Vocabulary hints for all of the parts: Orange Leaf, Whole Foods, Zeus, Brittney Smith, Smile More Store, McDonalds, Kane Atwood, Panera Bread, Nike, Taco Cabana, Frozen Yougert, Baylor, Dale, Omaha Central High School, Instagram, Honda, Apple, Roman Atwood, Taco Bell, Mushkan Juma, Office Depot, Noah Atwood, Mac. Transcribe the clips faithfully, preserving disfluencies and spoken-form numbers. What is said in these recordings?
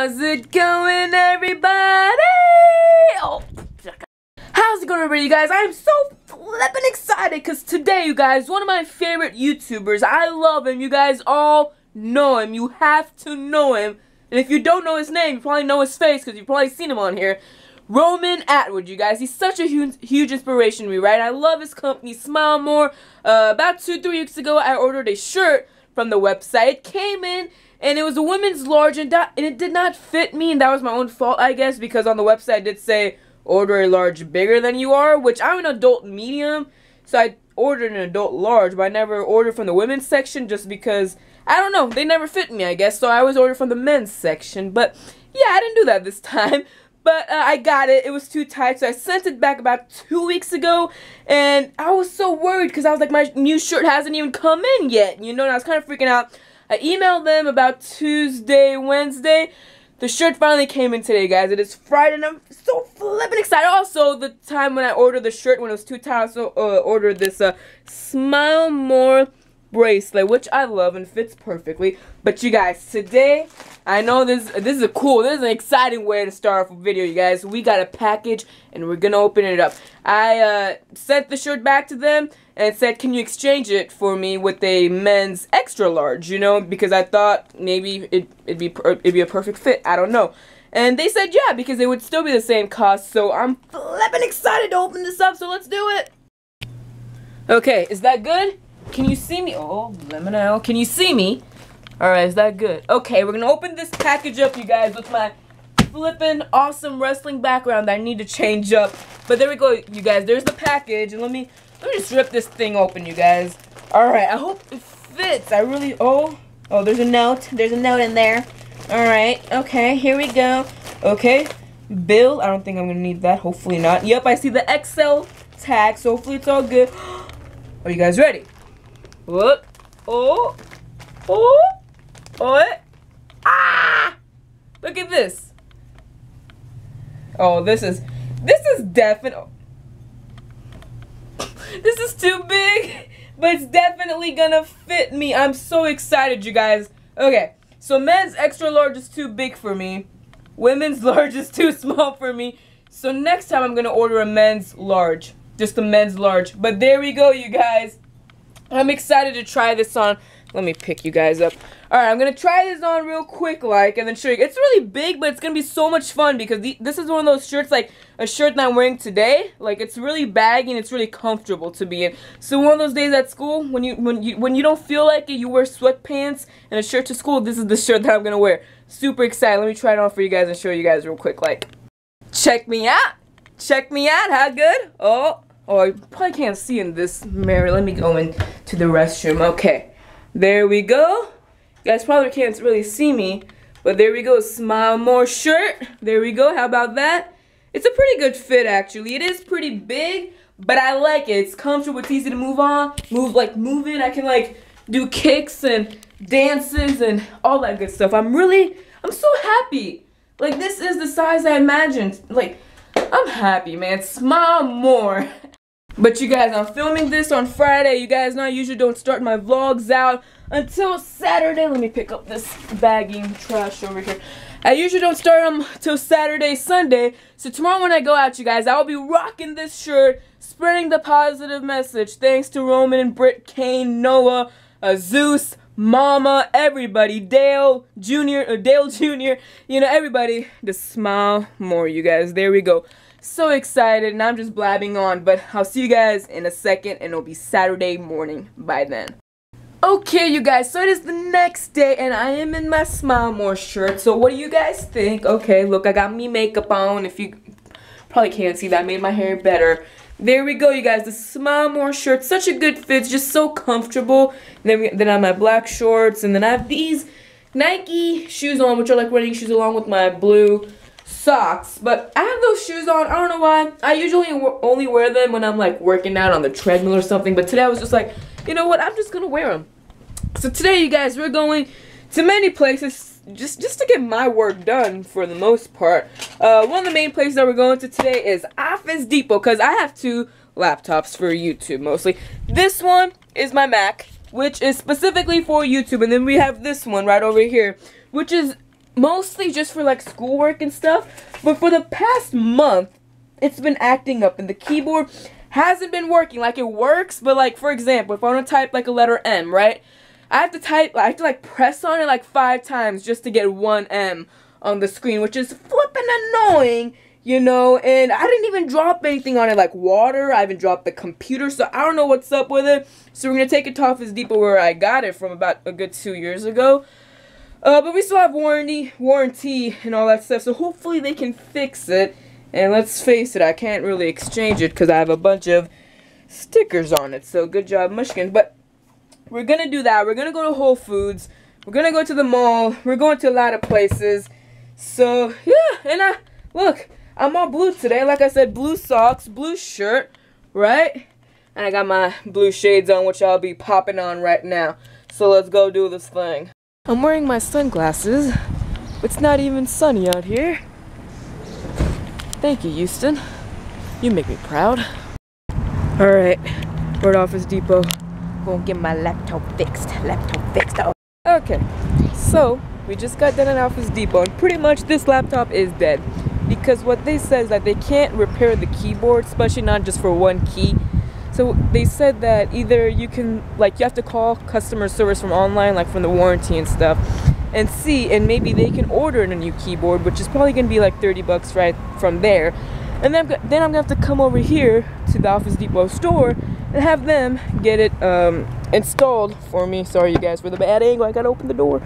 How's it going, everybody? Oh, how's it going, everybody, you guys? I'm so flippin' excited because today, you guys, one of my favorite YouTubers, I love him, you guys all know him, you have to know him, and if you don't know his name, you probably know his face because you've probably seen him on here. Roman Atwood, you guys, he's such a huge, huge inspiration to me, right? I love his company, Smile More. Uh, about two, three weeks ago, I ordered a shirt from the website. It came in, and it was a women's large, and, and it did not fit me, and that was my own fault, I guess, because on the website it did say, order a large bigger than you are, which I'm an adult medium, so I ordered an adult large, but I never ordered from the women's section just because, I don't know, they never fit me, I guess, so I always ordered from the men's section, but yeah, I didn't do that this time. But uh, I got it. It was too tight, so I sent it back about two weeks ago, and I was so worried because I was like, my new shirt hasn't even come in yet, you know, and I was kind of freaking out. I emailed them about Tuesday, Wednesday. The shirt finally came in today, guys. It is Friday, and I'm so flippin' excited. Also, the time when I ordered the shirt, when it was too tight, I also uh, ordered this uh, Smile More bracelet, which I love and fits perfectly. But you guys, today, I know this this is a cool, this is an exciting way to start off a video, you guys. We got a package, and we're gonna open it up. I uh, sent the shirt back to them and said, can you exchange it for me with a men's extra large, you know, because I thought maybe it, it'd be it'd be a perfect fit, I don't know. And they said yeah, because it would still be the same cost, so I'm flippin' excited to open this up, so let's do it. Okay, is that good? Can you see me? Oh, lemon owl. Can you see me? Alright, is that good? Okay, we're going to open this package up, you guys, with my flippin' awesome wrestling background that I need to change up. But there we go, you guys. There's the package. And let me, let me just rip this thing open, you guys. Alright, I hope it fits. I really, oh. Oh, there's a note. There's a note in there. Alright, okay, here we go. Okay, Bill. I don't think I'm going to need that. Hopefully not. Yep, I see the X L tag, so hopefully it's all good. Are you guys ready? Look. Oh. Oh. Oh. Ah! Look at this. Oh, this is this is definitely this is too big, but it's definitely gonna fit me. I'm so excited, you guys. Okay. So men's extra large is too big for me. Women's large is too small for me. So next time I'm gonna order a men's large. Just a men's large. But there we go, you guys. I'm excited to try this on. Let me pick you guys up. Alright, I'm going to try this on real quick, like, and then show you. It's really big, but it's going to be so much fun because the, this is one of those shirts, like, a shirt that I'm wearing today. Like, it's really baggy and it's really comfortable to be in. So one of those days at school, when you when you, when you don't feel like it, you wear sweatpants and a shirt to school, this is the shirt that I'm going to wear. Super excited. Let me try it on for you guys and show you guys real quick, like. Check me out. Check me out. How good? Oh. Oh, I probably can't see in this mirror. Let me go into the restroom. Okay. There we go. You guys probably can't really see me, but there we go. Smile More shirt. There we go. How about that? It's a pretty good fit, actually. It is pretty big, but I like it. It's comfortable. It's easy to move on. Move, like, move in. I can, like, do kicks and dances and all that good stuff. I'm really, I'm so happy. Like, this is the size I imagined. Like, I'm happy, man. Smile More. But you guys, I'm filming this on Friday. You guys know I usually don't start my vlogs out until Saturday. Let me pick up this bagging trash over here. I usually don't start them till Saturday, Sunday. So tomorrow when I go out, you guys, I'll be rocking this shirt, spreading the positive message. Thanks to Roman and Britt, Kane, Noah, uh, Zeus, Mama, everybody, Dale Junior, uh, Dale Junior, you know, everybody, just smile more, you guys. There we go. So excited, and I'm just blabbing on, but I'll see you guys in a second, and it'll be Saturday morning by then. Okay, you guys, so it is the next day, and I am in my Smile More shirt, so what do you guys think? Okay, look, I got me makeup on, if you probably can't see that, I made my hair better. There we go, you guys, the Smile More shirt, such a good fit, it's just so comfortable. And then, we, then I have my black shorts, and then I have these Nike shoes on, which are like running shoes along with my blue socks. But I have those shoes on, I don't know why. I usually only wear them when I'm like working out on the treadmill or something, but today I was just like, you know what, I'm just gonna wear them. So today, you guys, we're going to many places just, just to get my work done for the most part. Uh, one of the main places that we're going to today is Office Depot, because I have two laptops for YouTube mostly. This one is my Mac, which is specifically for YouTube, and then we have this one right over here, which is mostly just for like schoolwork and stuff, but for the past month it's been acting up and the keyboard hasn't been working. Like, it works, but like, for example, if I want to type like a letter M, right, I have to type, I have to like press on it like five times just to get one M on the screen, which is flipping annoying, you know. And I didn't even drop anything on it, like water. I haven't dropped the computer, so I don't know what's up with it. So we're gonna take it to Office Depot, where I got it from about a good two years ago. Uh, but we still have warranty, warranty and all that stuff, so hopefully they can fix it. And let's face it, I can't really exchange it because I have a bunch of stickers on it, so good job, Mushkan. But we're gonna do that. We're gonna go to Whole Foods. We're gonna go to the mall. We're going to a lot of places. So, yeah, and I, look, I'm all blue today. Like I said, blue socks, blue shirt, right? And I got my blue shades on, which I'll be popping on right now. So let's go do this thing. I'm wearing my sunglasses. It's not even sunny out here. Thank you, Houston. You make me proud. Alright, we're at Office Depot. Gonna get my laptop fixed. Laptop fixed. Oh. Okay, so we just got done at Office Depot, and pretty much this laptop is dead. Because what they said is that they can't repair the keyboard, especially not just for one key. So they said that either you can, like, you have to call customer service from online, like from the warranty and stuff, and see, and maybe they can order a new keyboard, which is probably gonna be like thirty bucks right from there. And then, then I'm gonna have to come over here to the Office Depot store and have them get it um, installed for me. Sorry, you guys, for the bad angle. I gotta open the door.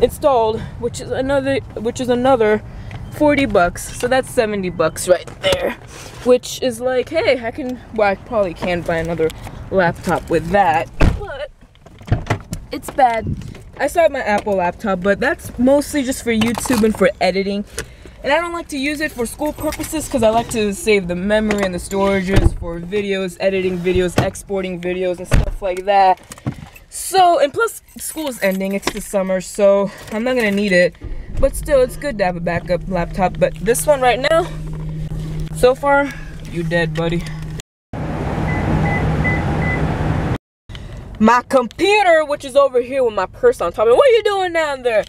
Installed, which is another, which is another forty bucks. So that's seventy bucks right there, which is like, hey, I can. Well, I probably can buy another laptop with that, but it's bad. I still have my Apple laptop, but that's mostly just for YouTube and for editing. And I don't like to use it for school purposes because I like to save the memory and the storages for videos, editing videos, exporting videos, and stuff like that. So, and plus school is ending, it's the summer, so I'm not gonna need it. But still, it's good to have a backup laptop. But this one right now, so far, you dead, buddy. My computer, which is over here with my purse on top. What are you doing down there?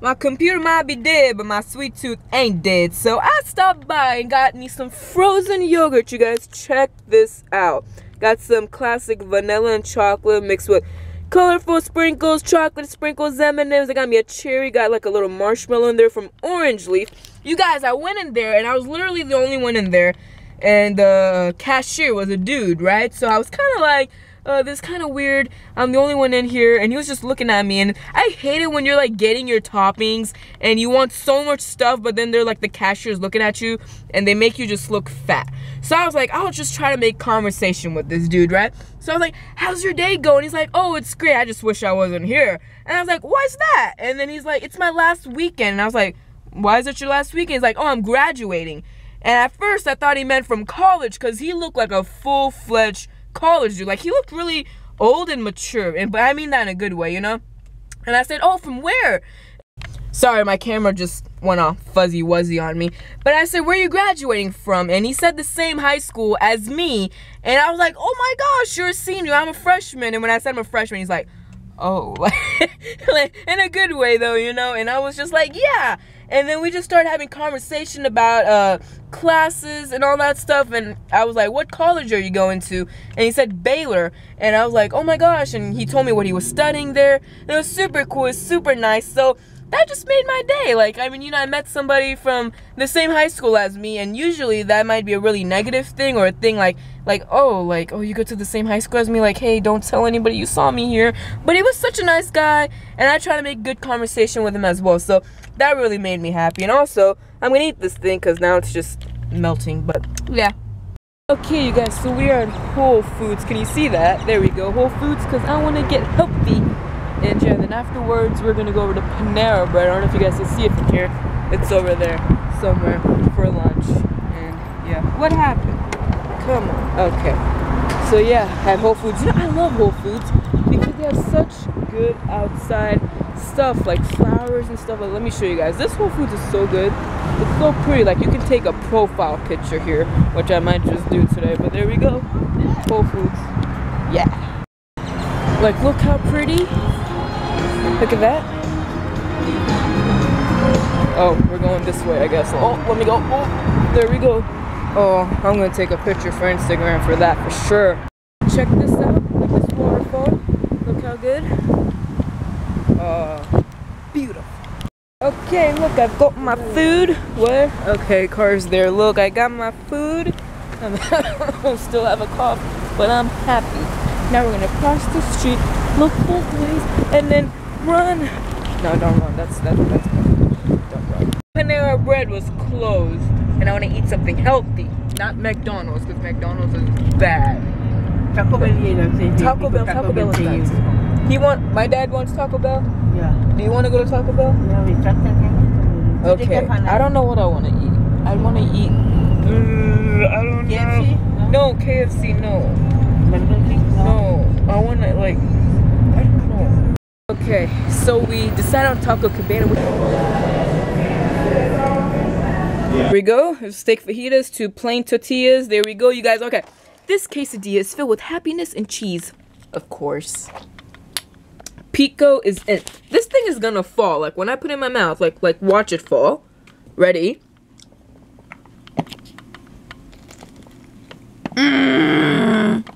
My computer might be dead, but my sweet tooth ain't dead. So I stopped by and got me some frozen yogurt, you guys. Check this out. Got some classic vanilla and chocolate mixed with colorful sprinkles, chocolate sprinkles, M and M's. I got me a cherry, got like a little marshmallow in there from Orange Leaf. You guys, I went in there and I was literally the only one in there. And the cashier was a dude, right? So I was kind of like... Uh, this kind of weird, I'm the only one in here, and he was just looking at me. And I hate it when you're like getting your toppings and you want so much stuff, but then they're like, the cashier's looking at you and they make you just look fat. So I was like, I'll just try to make conversation with this dude, right? So I was like, how's your day going? He's like, oh, it's great, I just wish I wasn't here. And I was like, why's that? And then he's like, it's my last weekend. And I was like, why is it your last weekend? He's like, oh, I'm graduating. And at first I thought he meant from college, because he looked like a full-fledged college dude. Like, he looked really old and mature, and but I mean that in a good way, you know. And I said, oh, from where? Sorry, my camera just went off fuzzy wuzzy on me. But I said, where are you graduating from? And he said the same high school as me. And I was like, oh my gosh, you're a senior, I'm a freshman. And when I said I'm a freshman, he's like, oh. Like, in a good way though, you know. And I was just like, yeah. And then we just started having conversation about uh, classes and all that stuff. And I was like, what college are you going to? And he said Baylor. And I was like, oh my gosh. And he told me what he was studying there. And it was super cool. It was super nice. So that just made my day. Like, I mean, you know, I met somebody from the same high school as me. And usually that might be a really negative thing, or a thing like, like, oh, like, oh, you go to the same high school as me. Like, hey, don't tell anybody you saw me here. But he was such a nice guy. And I try to make good conversation with him as well. So that really made me happy. And also, I'm gonna eat this thing because now it's just melting, but yeah. Okay, you guys, so we are at Whole Foods. Can you see that? There we go, Whole Foods, because I want to get healthy. And yeah, then afterwards, we're gonna go over to Panera Bread. I don't know if you guys can see it from here. It's over there somewhere for lunch. And yeah, what happened? Come on. Okay. So yeah, at Whole Foods. You know, I love Whole Foods because they have such good outside stuff, like flowers and stuff. Like, let me show you guys. This Whole Foods is so good. It's so pretty. Like, you can take a profile picture here, which I might just do today. But there we go. Whole Foods. Yeah. Like, look how pretty. Look at that. Oh, we're going this way, I guess. Oh, let me go. Oh, there we go. Oh, I'm gonna take a picture for Instagram for that for sure. Check this out. Look at this waterfall. Look how good. Uh, beautiful. Okay, look, I've got my food. Where? Okay, car's there. Look, I got my food. I still have a cough, but I'm happy. Now we're gonna cross the street, look both ways, and then run. No, don't run. That's that's that's. Don't run. Panera Bread was closed, and I want to eat something healthy, not McDonald's, because McDonald's is bad. Taco Bell, Taco Bell, Taco Bell is nice. He want my dad wants Taco Bell. Yeah. Do you want to go to Taco Bell? Yeah, we tried Taco Bell. Okay. I don't know what I want to eat. I want to eat. Uh, I don't K F C? know. No, K F C, no. No, I want to, like, I don't know. Okay, so we decided on Taco Cabana. Here we go. There's steak fajitas, two plain tortillas. There we go, you guys. Okay, this quesadilla is filled with happiness and cheese, of course. Pico is in. This thing is gonna fall. Like, when I put it in my mouth, like, like watch it fall. Ready? Mm.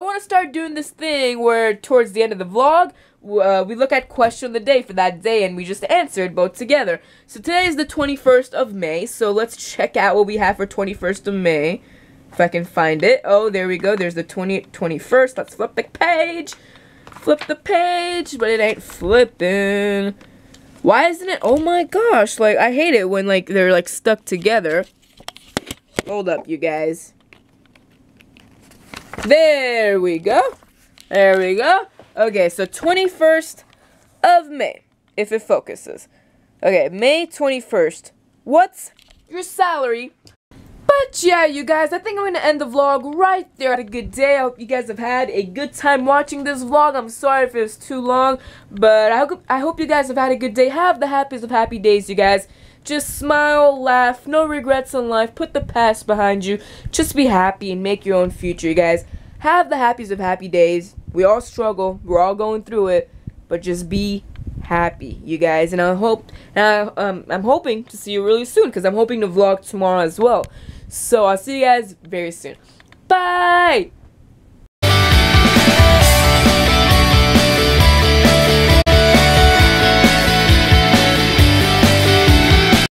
I want to start doing this thing where towards the end of the vlog, uh, we look at question of the day for that day and we just answer it both together. So today is the twenty-first of May, so let's check out what we have for twenty-first of May. If I can find it. Oh, there we go. There's the twentieth, twenty-first. Let's flip the page. Flip the page, but it ain't flipping. Why isn't it? Oh my gosh. Like, I hate it when, like, they're, like, stuck together. Hold up, you guys. There we go. There we go. Okay, so twenty-first of May, if it focuses. Okay, May twenty-first. What's your salary? But yeah, you guys, I think I'm going to end the vlog right there. I had a good day. I hope you guys have had a good time watching this vlog. I'm sorry if it was too long, but I hope, I hope you guys have had a good day. Have the happiest of happy days, you guys. Just smile, laugh, no regrets in life, put the past behind you, just be happy and make your own future, you guys. Have the happiest of happy days. We all struggle, we're all going through it, but just be happy, you guys. And I hope, and I, um, I'm hoping to see you really soon, because I'm hoping to vlog tomorrow as well. So I'll see you guys very soon. Bye!